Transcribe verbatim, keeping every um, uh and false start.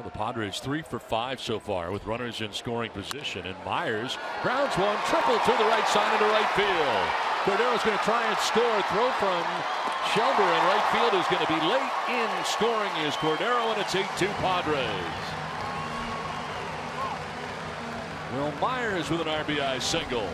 Well, the Padres three for five so far with runners in scoring position, and Myers grounds one, triple to the right side into right field. Cordero's going to try and score. Throw from Shelburne in right field is going to be late in scoring is Cordero, and it's eight two Padres. Will Myers with an R B I single.